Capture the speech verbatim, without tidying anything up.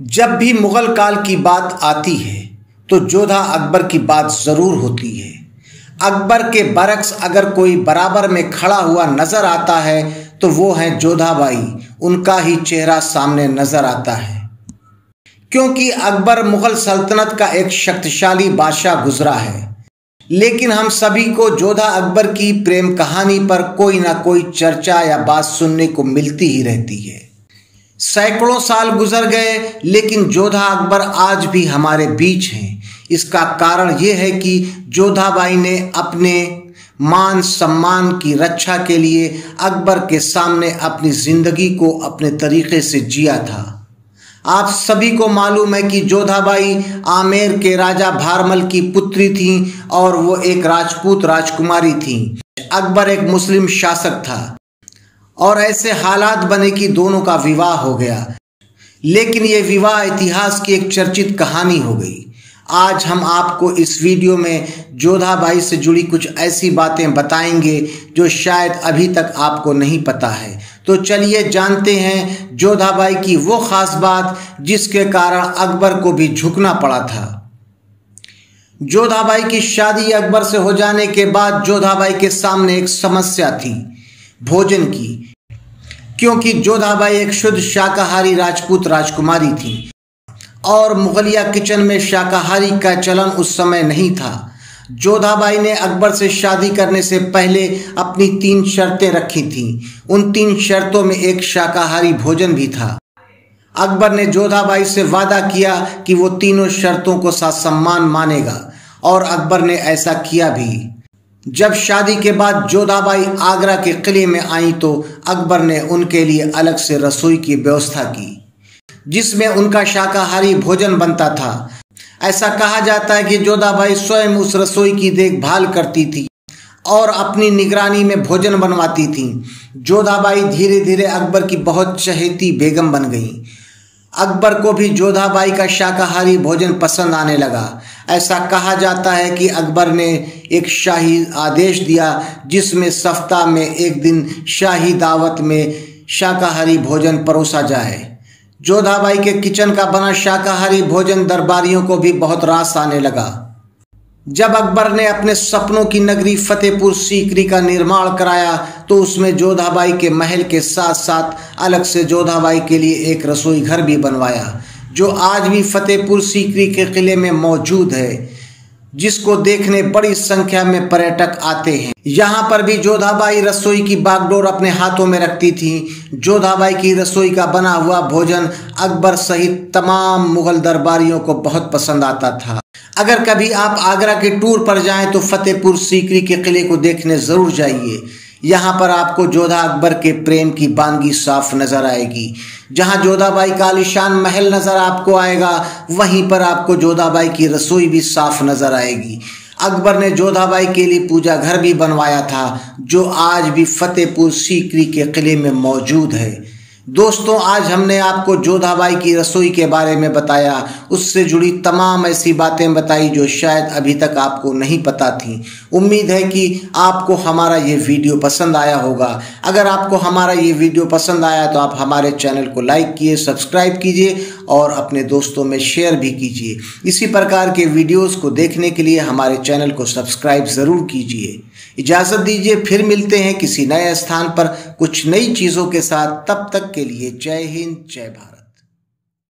जब भी मुग़ल काल की बात आती है तो जोधा अकबर की बात ज़रूर होती है। अकबर के बरक्स अगर कोई बराबर में खड़ा हुआ नज़र आता है तो वो है जोधाबाई, उनका ही चेहरा सामने नज़र आता है। क्योंकि अकबर मुग़ल सल्तनत का एक शक्तिशाली बादशाह गुजरा है, लेकिन हम सभी को जोधा अकबर की प्रेम कहानी पर कोई ना कोई चर्चा या बात सुनने को मिलती ही रहती है। सैकड़ों साल गुजर गए लेकिन जोधा अकबर आज भी हमारे बीच हैं। इसका कारण ये है कि जोधाबाई ने अपने मान सम्मान की रक्षा के लिए अकबर के सामने अपनी ज़िंदगी को अपने तरीके से जिया था। आप सभी को मालूम है कि जोधाबाई आमेर के राजा भारमल की पुत्री थीं और वो एक राजपूत राजकुमारी थीं। अकबर एक मुस्लिम शासक था और ऐसे हालात बने कि दोनों का विवाह हो गया, लेकिन ये विवाह इतिहास की एक चर्चित कहानी हो गई। आज हम आपको इस वीडियो में जोधाबाई से जुड़ी कुछ ऐसी बातें बताएंगे जो शायद अभी तक आपको नहीं पता है। तो चलिए जानते हैं जोधाबाई की वो ख़ास बात जिसके कारण अकबर को भी झुकना पड़ा था। जोधाबाई की शादी अकबर से हो जाने के बाद जोधाबाई के सामने एक समस्या थी, भोजन की। क्योंकि जोधाबाई एक शुद्ध शाकाहारी राजपूत राजकुमारी थी और मुगलिया किचन में शाकाहारी का चलन उस समय नहीं था। जोधाबाई ने अकबर से शादी करने से पहले अपनी तीन शर्तें रखी थीं। उन तीन शर्तों में एक शाकाहारी भोजन भी था। अकबर ने जोधाबाई से वादा किया कि वो तीनों शर्तों को सासम्मान मानेगा और अकबर ने ऐसा किया भी। जब शादी के बाद जोधाबाई आगरा के किले में आई तो अकबर ने उनके लिए अलग से रसोई की व्यवस्था की जिसमें उनका शाकाहारी भोजन बनता था। ऐसा कहा जाता है कि जोधाबाई स्वयं उस रसोई की देखभाल करती थी और अपनी निगरानी में भोजन बनवाती थी। जोधाबाई धीरे धीरे अकबर की बहुत चहेती बेगम बन गई। अकबर को भी जोधाबाई का शाकाहारी भोजन पसंद आने लगा। ऐसा कहा जाता है कि अकबर ने एक शाही आदेश दिया जिसमें सप्ताह में एक दिन शाही दावत में शाकाहारी भोजन परोसा जाए। जोधाबाई के किचन का बना शाकाहारी भोजन दरबारियों को भी बहुत रास आने लगा। जब अकबर ने अपने सपनों की नगरी फतेहपुर सीकरी का निर्माण कराया तो उसमें जोधाबाई के महल के साथ साथ अलग से जोधाबाई के लिए एक रसोई घर भी बनवाया जो आज भी फतेहपुर सीकरी के किले में मौजूद है, जिसको देखने बड़ी संख्या में पर्यटक आते हैं। यहाँ पर भी जोधाबाई रसोई की बागडोर अपने हाथों में रखती थी। जोधाबाई की रसोई का बना हुआ भोजन अकबर सहित तमाम मुगल दरबारियों को बहुत पसंद आता था। अगर कभी आप आगरा के टूर पर जाएं तो फतेहपुर सीकरी के किले को देखने ज़रूर जाइए। यहाँ पर आपको जोधा अकबर के प्रेम की बानगी साफ नज़र आएगी। जहाँ जोधाबाई का आलीशान महल नज़र आपको आएगा, वहीं पर आपको जोधाबाई की रसोई भी साफ नज़र आएगी। अकबर ने जोधाबाई के लिए पूजा घर भी बनवाया था जो आज भी फतेहपुर सीकरी के किले में मौजूद है। दोस्तों, आज हमने आपको जोधाबाई की रसोई के बारे में बताया, उससे जुड़ी तमाम ऐसी बातें बताई जो शायद अभी तक आपको नहीं पता थी। उम्मीद है कि आपको हमारा ये वीडियो पसंद आया होगा। अगर आपको हमारा ये वीडियो पसंद आया तो आप हमारे चैनल को लाइक किए, सब्सक्राइब कीजिए और अपने दोस्तों में शेयर भी कीजिए। इसी प्रकार के वीडियोज़ को देखने के लिए हमारे चैनल को सब्सक्राइब ज़रूर कीजिए। इजाज़त दीजिए, फिर मिलते हैं किसी नए स्थान पर कुछ नई चीज़ों के साथ। तब तक के लिए जय हिंद, जय भारत।